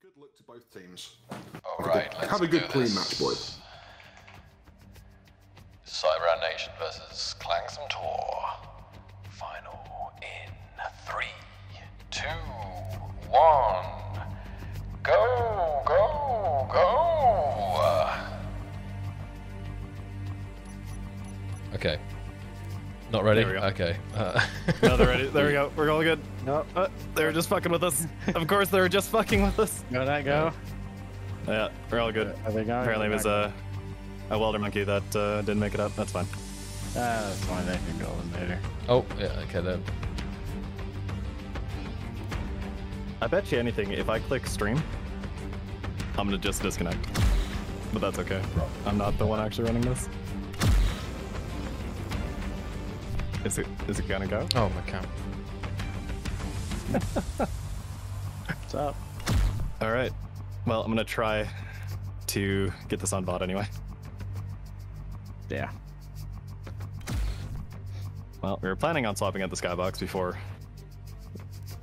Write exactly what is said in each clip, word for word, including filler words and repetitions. Good luck to both teams. Alright, let's have a good clean match, boys. Cybran Nation versus Clangsome Tour. Final in three, two, one. Go, go, go! Okay. Not ready? Okay. Uh. No, they're ready. There we go. We're all good. No. Uh, they were just fucking with us. Of course, they were just fucking with us. Go that go. Yeah, we're all good. Are they going? Apparently it was a, a welder monkey that uh, didn't make it up. That's fine. Ah, uh, that's fine. They can go in later. Oh, yeah. Okay, then. I bet you anything, if I click stream, I'm going to just disconnect. But that's okay. I'm not the one actually running this. Is it, is it gonna go? Oh, my God. What's up? All right. Well, I'm gonna try to get this on bot anyway. Yeah. Well, we were planning on swapping out the skybox before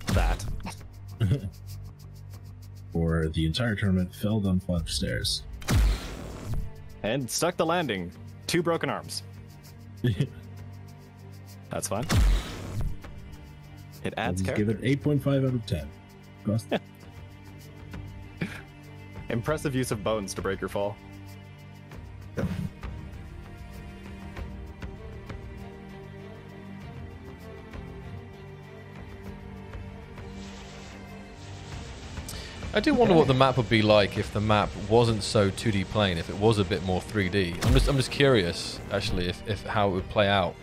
that. For the entire tournament, fell down five stairs. And stuck the landing. Two broken arms. That's fine. It adds character. Give it eight point five out of ten. Cost. Impressive use of bones to break your fall. Yeah. I do wonder what the map would be like if the map wasn't so two D plane, if it was a bit more three D. I'm just, I'm just curious, actually, if, if how it would play out.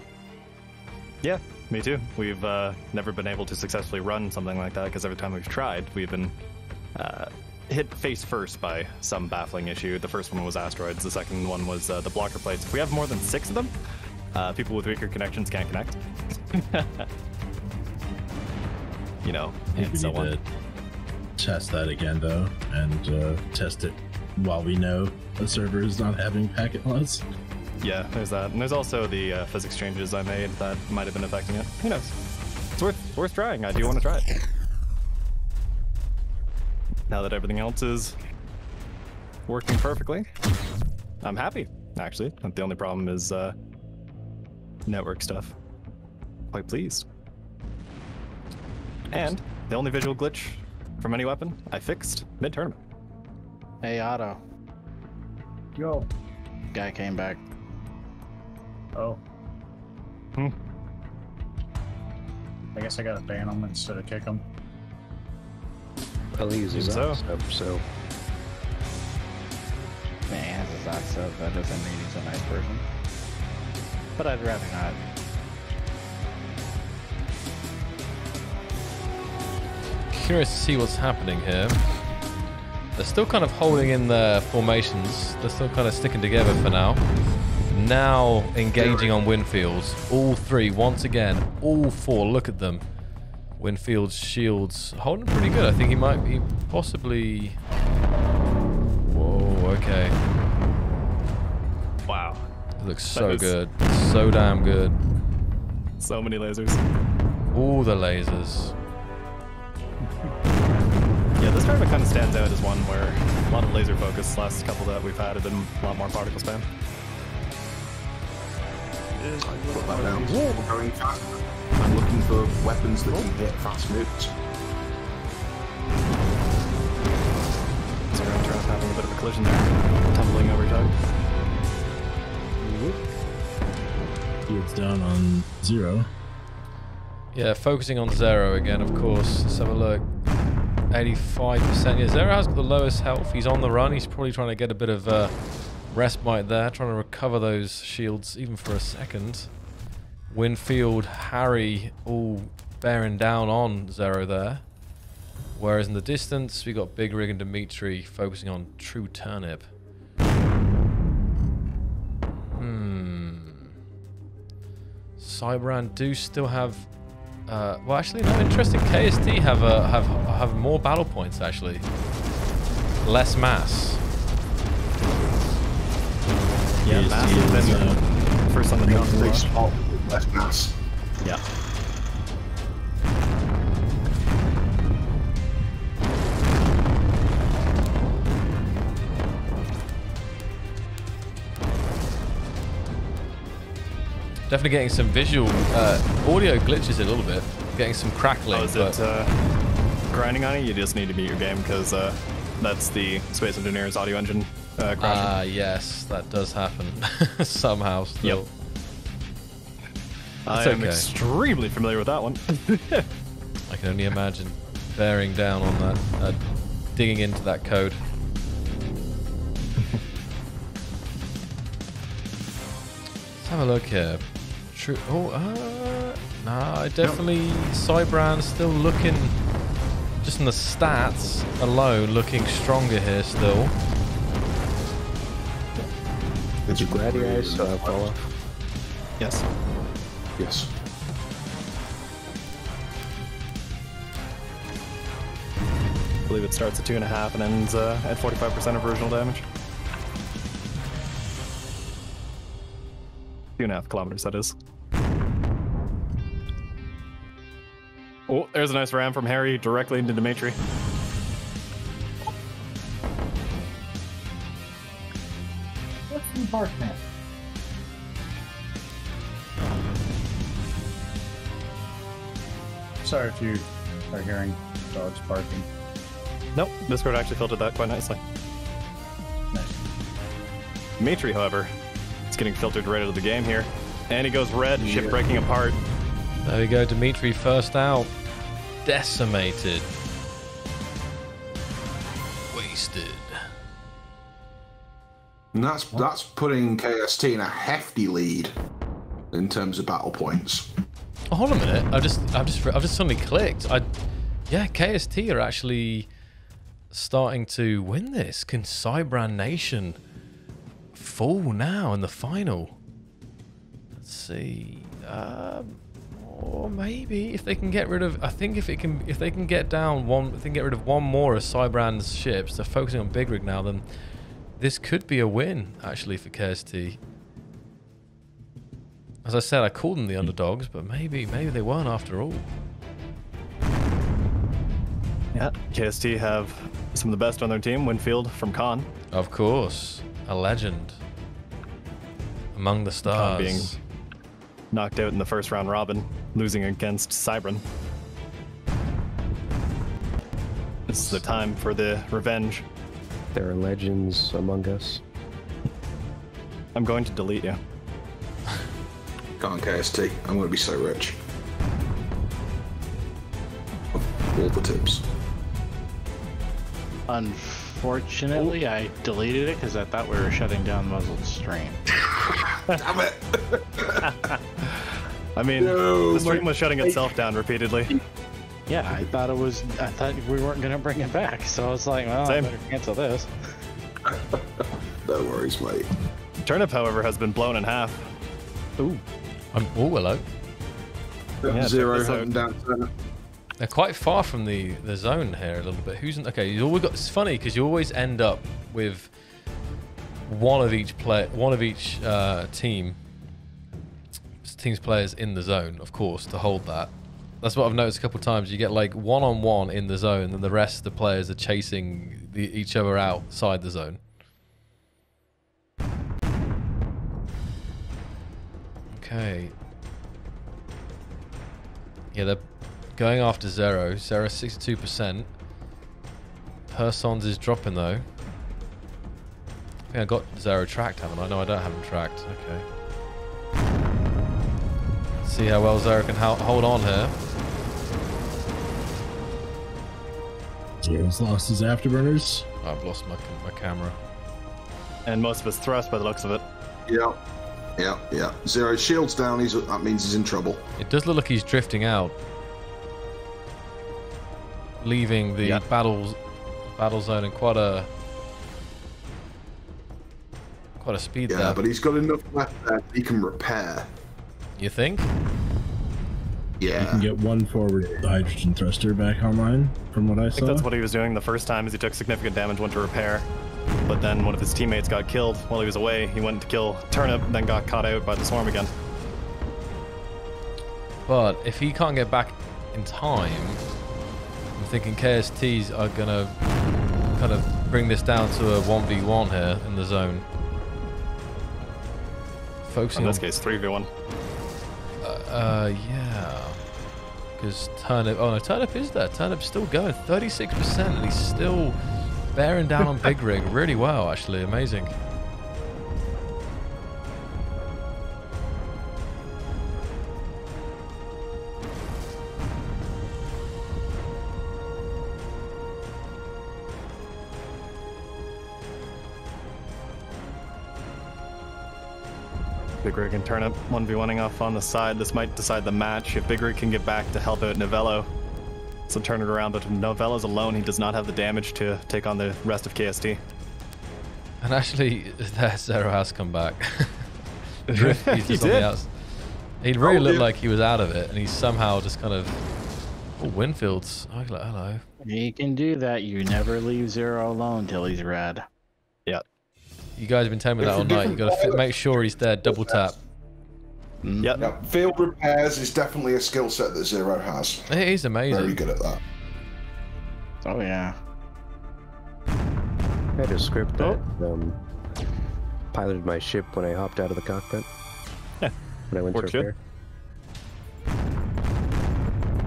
Yeah, me too. We've uh, never been able to successfully run something like that because every time we've tried, we've been uh, hit face first by some baffling issue. The first one was asteroids. The second one was uh, the blocker plates. If we have more than six of them, uh, people with weaker connections can't connect. You know, and so on. Test that again, though, and uh, test it while we know the server is not having packet loss. Yeah, there's that. And there's also the uh, physics changes I made that might have been affecting it. Who knows? It's worth worth trying. I do want to try it. Now that everything else is working perfectly, I'm happy, actually. The only problem is uh, network stuff. Quite pleased. And the only visual glitch from any weapon I fixed mid-tournament. Hey, Otto. Yo. Guy came back. Oh. Hmm. I guess I gotta ban him instead of kick him. Well, he uses that stuff, so. Man, he has his odd stuff. That doesn't mean he's a nice person. But I'd rather not. Curious to see what's happening here. They're still kind of holding in their formations. They're still kind of sticking together for now. Now engaging on windfields. All three, once again, all four. Look at them. Windfield's shields holding pretty good. I think he might be possibly. Whoa, okay. Wow. It looks so good. So damn good. So many lasers. All the lasers. Yeah, this tournament kind of stands out as one where a lot of laser focus. Last couple that we've had have been a lot more particle spam. I'm looking for weapons that can hit fast moves. So we're after having a bit of a collision there, tumbling over Doug. It's down on zero. Yeah, focusing on zero again, of course. Let's have a look. eighty-five percent. Yeah, Zero has got the lowest health. He's on the run. He's probably trying to get a bit of uh, respite there, trying to recover those shields even for a second. Winfield, Harry, all bearing down on Zero there. Whereas in the distance, we got Big Rig and Dimitri focusing on True Turnip. Hmm. Cybran do still have. Uh, well, actually, no. Interesting. K S T have uh, have have more battle points actually. Less mass. Yeah, mass is then uh, first on the down spot. Less mass. Yeah. Definitely getting some visual uh, audio glitches in a little bit. Getting some crackling. Oh, is it uh, grinding on it? You just need to beat your game because uh, that's the Space Engineers audio engine uh, crashing. Ah, uh, yes, that does happen somehow. Still. Yep. I am okay. extremely familiar with that one. I can only imagine bearing down on that, uh, digging into that code. Let's have a look here. True. Oh, uh, nah, definitely nope. Cybran still looking, just in the stats alone, looking stronger here still. Did you grab your eyes, uh, Paula? Yes. Yes. I believe it starts at two and a half and ends uh, at forty-five percent of original damage. Two and a half kilometers, that is. Oh, there's a nice ram from Harry directly into Dimitri. What's the park map? Sorry if you are hearing dogs barking. Nope, Discord actually filtered that quite nicely. Nice. Dimitri, however, it's getting filtered right out of the game here. And he goes red, yeah. Ship breaking apart. There we go, Dimitri first out. Decimated. Wasted. And that's, that's putting K S T in a hefty lead in terms of battle points. Oh, hold on a minute. I've just, I've just, I've just suddenly clicked. I, yeah, K S T are actually starting to win this. Can Cybran Nation fall now in the final? Let's see. Um, or maybe if they can get rid of, I think if it can, if they can get down one, if they can get rid of one more of Cybran's ships, they're focusing on Big Rig now. Then this could be a win actually for K S T. As I said, I called them the underdogs, but maybe maybe they weren't after all. Yeah, K S T have some of the best on their team. Winfield from Khan. Of course, a legend. Among the stars. Khan being knocked out in the first round robin, losing against Cybran. This is the time for the revenge. There are legends among us. I'm going to delete you. Go on, K S T. I'm going to be so rich. All the tips. Unfortunately, oh. I deleted it because I thought we were shutting down Muzzled Stream. Damn it! I mean, no, the stream was shutting itself down repeatedly. Yeah, I thought it was. I thought we weren't going to bring it back, so I was like, "Well, Same. I better cancel this." No worries, mate. Turnip, however, has been blown in half. Ooh. I'm, oh, hello. Yeah, Zero hunting down center. They're quite far from the, the zone here a little bit. Who's in, okay? You always got. It's funny because you always end up with one of each play, one of each uh, team team's players in the zone, of course, to hold that. That's what I've noticed a couple of times. You get like one on one in the zone, and the rest of the players are chasing the, each other outside the zone. Okay. Yeah, they're going after Zero. Zero sixty-two percent. Persons is dropping though. I think I got Zero tracked, haven't I? No, I don't have him tracked. Okay. Let's see how well Zero can hold on here. Zero's lost his afterburners. I've lost my, my camera. And most of his thrust by the looks of it. Yeah. Yeah, yeah. Zero shields down. He's, that means he's in trouble. It does look like he's drifting out, leaving the yeah. battle battle zone in quite a quite a speed. Yeah, there. But he's got enough left there that he can repair. You think? Yeah. You can get one forward hydrogen thruster back online, from what I, I saw. I think that's what he was doing the first time, is he took significant damage, went to repair. But then one of his teammates got killed while he was away. He went to kill Turnip, then got caught out by the swarm again. But if he can't get back in time, I'm thinking K S Ts are going to kind of bring this down to a one v one here in the zone. Focusing in this on... case, three v one. Uh, yeah. Because Turnip... Oh, no, Turnip is there. Turnip's still going. thirty-six percent, and he's still bearing down on Big Rig really well, actually. Amazing. Big Rig and Turnip one v one-ing off on the side. This might decide the match if Big Rig can get back to help out Novello. So turn it around, but Novello's alone. He does not have the damage to take on the rest of K S T. And actually, Zero has come back. Drift used he something did. Else. He really oh, looked dude. like he was out of it, and he somehow just kind of... Oh, Winfield's. I was like, hello. He can do that. You never leave Zero alone till he's red. Yep. You guys have been telling me that all night. You got to make sure he's there. Double tap. Yep. Yep. Field repairs is definitely a skill set that Zero has. It is amazing. Very good at that. Oh yeah. I had a script that um, piloted my ship when I hopped out of the cockpit. When I went to repair.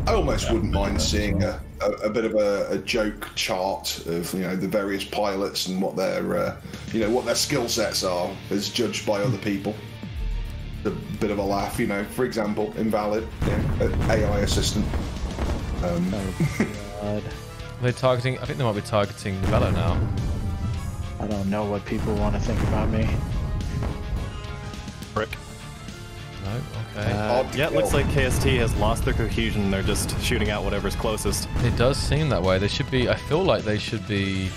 I almost wouldn't mind seeing a, a, a bit of a, a joke chart of, you know, the various pilots and what their uh, you know what their skill sets are as judged by other people. A bit of a laugh, you know. For example, invalid, yeah, A I assistant. Um. Oh, God. They're targeting. I think they might be targeting Novello now. I don't know what people want to think about me. Brick. No, okay. Uh, yeah, it looks like K S T has lost their cohesion. They're just shooting out whatever's closest. It does seem that way. They should be, I feel like they should be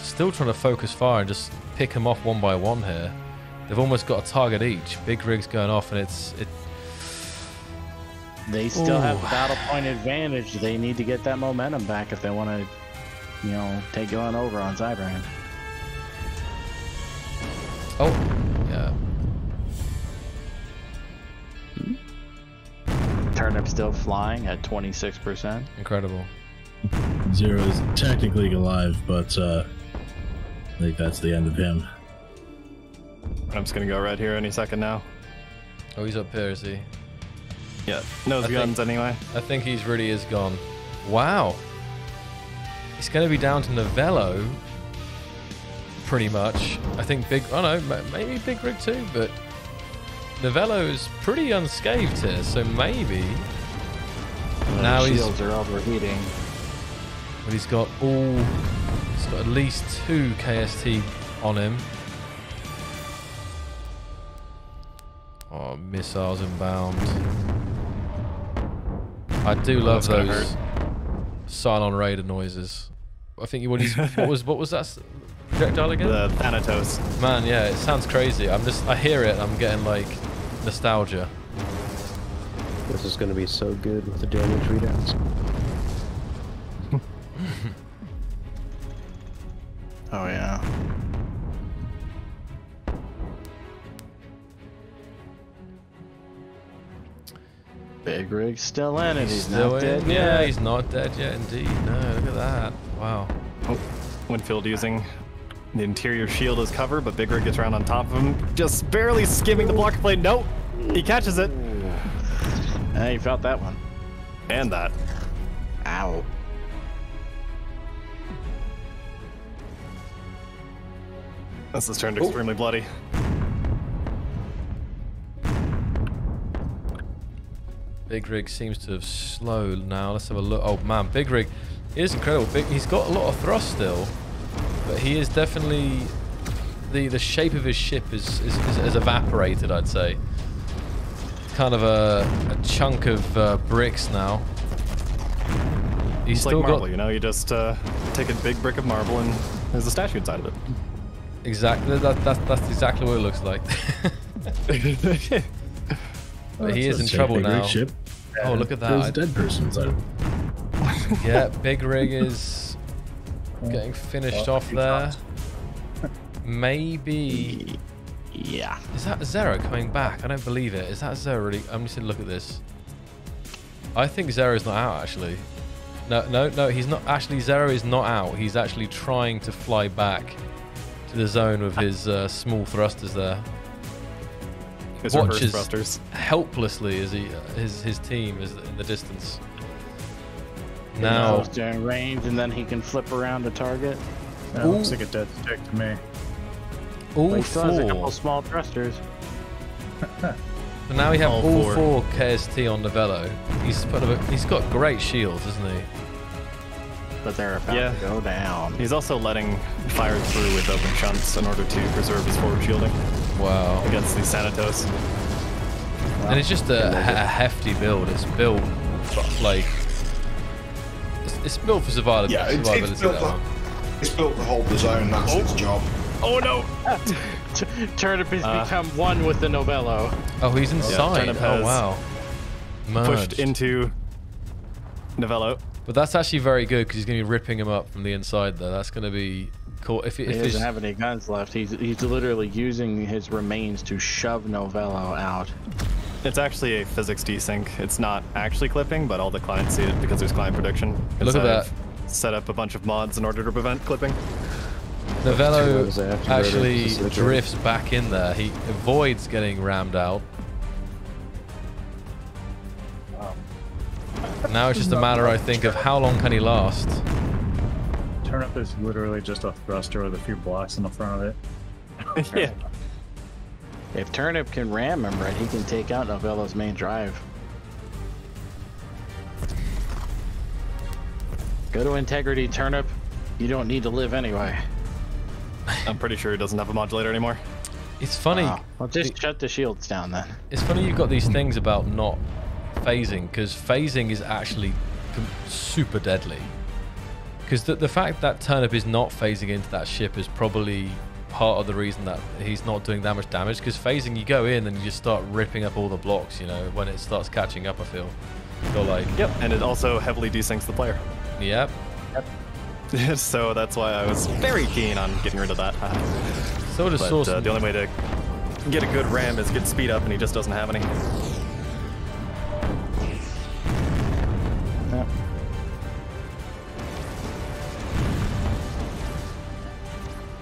still trying to focus fire and just pick them off one by one here. They've almost got a target each. Big Rig's going off and it's... it. They still Ooh. have battle point advantage. They need to get that momentum back if they want to, you know, take it on over on Cybran. Oh, yeah. Turnip still flying at twenty-six percent. Incredible. Zero is technically alive, but uh, I think that's the end of him. I'm just gonna go red here any second now. Oh, he's up here, is he? Yeah, no guns think, anyway. I think he's really is gone. Wow. He's gonna be down to Novello, pretty much. I think Big. Oh no, maybe Big Rig too, but. Novello's pretty unscathed here, so maybe well, now his shields are overheating. But he's got all, he's got at least two K S T on him. Oh, missiles inbound. I do love oh, those Cylon Raider noises. I think you what, what was what was that? Projectile again? The Thanatos. Man, yeah, it sounds crazy. I'm just I hear it. And I'm getting like. Nostalgia. This is going to be so good with the damage readouts. Oh, yeah. Big Rig's still in it. He's not dead yet. Yeah, he's not dead yet, indeed. No, look at that. Wow. Oh, Winfield using the interior shield as cover, but Big Rig gets around on top of him, just barely skimming the blocker plate. No, he catches it. Yeah, he felt that one. And that. Ow. This has turned Ooh. extremely bloody. Big Rig seems to have slowed now. Let's have a look. Oh man, Big Rig is incredible. Big, he's got a lot of thrust still. But he is definitely the the shape of his ship is is, is, is evaporated. I'd say kind of a, a chunk of uh, bricks now. He's it's still like marble, got, you know. You just uh, take a big brick of marble and there's a statue inside of it. Exactly. That, that that's exactly what it looks like. But oh, he is in trouble now. Ship. Oh, look at that! There's a dead person inside of it. Yeah, Big Rig is. Getting finished oh, off there. Maybe. Yeah. Is that Zero coming back? I don't believe it. Is that Zero really? I'm just gonna look at this. I think Zero's not out actually. No, no, no. He's not actually. Zero is not out. He's actually trying to fly back to the zone with his uh, small thrusters there. His watches thrusters. helplessly as he, uh, his his team is in the distance. Now he's doing range, and then he can flip around the target. That ooh. looks like a dead stick to me. Oh, he still has a couple small thrusters. So now we have all, all four. four K S T on the Velo. He's put a, he's got great shields, isn't he? But they're about yeah. to go down. He's also letting fire through with open chunks in order to preserve his forward shielding. Wow. Against the Thanatos. Wow. And it's just a, a hefty build. It's built like it's, it's built for survivability. Yeah, it's, survivability it's, built the, it's built to hold the zone. That's oh. its job. Oh no! Turnip has uh, become one with the Novello. Oh, he's inside. Yeah, oh wow. Merged. Pushed into Novello. But that's actually very good because he's going to be ripping him up from the inside there. That's going to be cool. If, if he doesn't have any guns left, he's, he's literally using his remains to shove Novello out. It's actually a physics desync. It's not actually clipping, but all the clients see it because there's client prediction. Look at that. Set up a bunch of mods in order to prevent clipping. Novello actually drifts back in there. He avoids getting rammed out. Now it's just a matter, I think, of how long can he last. Turnip is literally just a thruster with a few blocks in the front of it. Yeah. If Turnip can ram him right, he can take out Novello's main drive. Go to integrity, Turnip. You don't need to live anyway. I'm pretty sure he doesn't have a modulator anymore. It's funny. Wow. Well, just shut the shields down then. It's funny you've got these things about not phasing, because phasing is actually super deadly. Because the, the fact that Turnip is not phasing into that ship is probably part of the reason that he's not doing that much damage, because phasing, you go in and you just start ripping up all the blocks, you know, when it starts catching up, I feel. You're like... Yep, and it also heavily desyncs the player. Yep. Yep. So that's why I was very keen on getting rid of that. So does Source. Uh, the only way to get a good ram is get speed up, and he just doesn't have any. Yeah.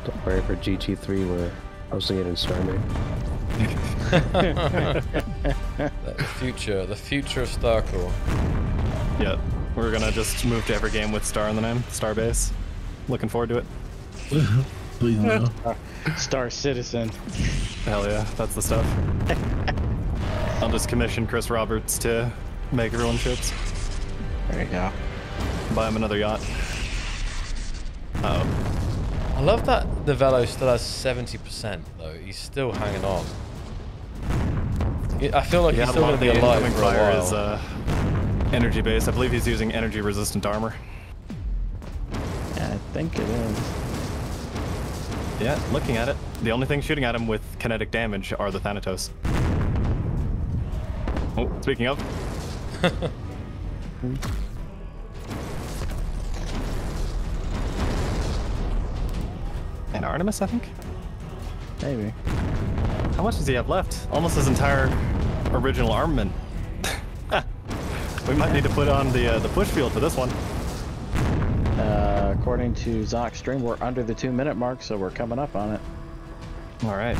Don't worry, for G T three we're hosting it in Starmate. The future, the future of StarCore. Yeah, we're gonna just move to every game with Star in the name, Starbase. Looking forward to it. Please no. Star Citizen. Hell yeah, that's the stuff. I'll just commission Chris Roberts to make everyone ships. There you go. Buy him another yacht. Uh oh. I love that the Velo still has seventy percent though. He's still hanging on. I feel like yeah, he's still going to be alive for a while. Is, uh, energy based. I believe he's using energy resistant armor. Yeah, I think it is. Yeah, looking at it, the only thing shooting at him with kinetic damage are the Thanatos. Oh, speaking of. And Artemis, I think? Maybe. How much does he have left? Almost his entire original armament. We might need to put on the uh, the push field for this one. Uh, according to Zoc's stream, we're under the two minute mark, so we're coming up on it. Alright.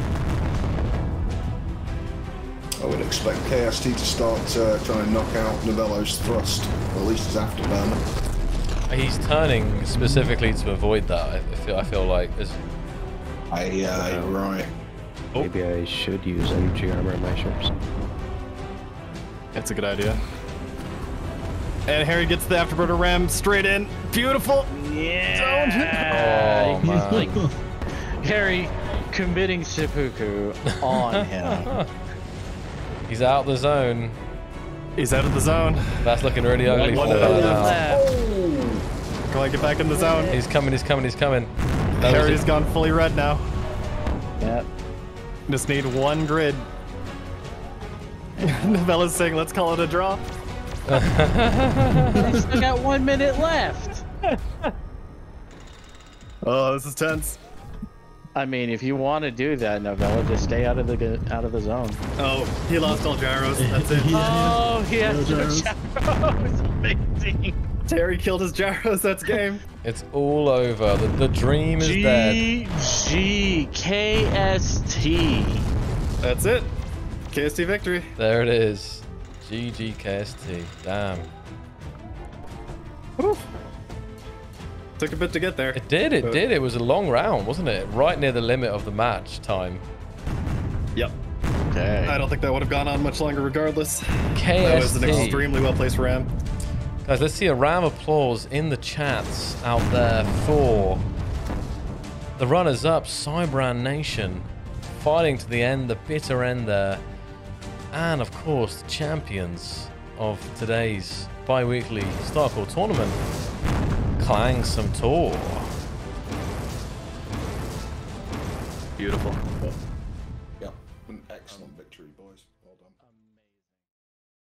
I would expect K S T to start uh, trying to knock out Novello's thrust, or at least his afterburner. He's turning specifically to avoid that, I feel, I feel like. It's... I, uh, um, right. Maybe oh. I should use energy armor in my ships. That's a good idea. And Harry gets the afterburner ram straight in. Beautiful! Yeah! Oh, man. He's like, Harry committing seppuku on him. He's out of the zone. He's out of the zone. That's looking really ugly. One, one oh. Come on, get back in the zone. He's coming, he's coming, he's coming. Harry's gone fully red now. Yep. Just need one grid. Novella's saying, let's call it a draw. I still got one minute left. Oh, this is tense. I mean, if you want to do that, Novella, just stay out of the out of the zone. Oh, he lost all gyros. That's it. Oh, he has no gyros. Amazing. Terry killed his gyros. That's game. It's all over. The, the dream is G dead. G G K S T. That's it. K S T victory. There it is. G G K S T. Damn. Woo. Took a bit to get there. It did. It but... did. It was a long round, wasn't it? Right near the limit of the match time. Yep. Okay. I don't think that would have gone on much longer regardless. K S T. That was an extremely well-placed ram. Guys, let's see a round of applause in the chats out there for the runners-up, Cybran Nation, fighting to the end, the bitter end there. And, of course, the champions of today's bi-weekly StarCore tournament, Clangsome Tour. Beautiful.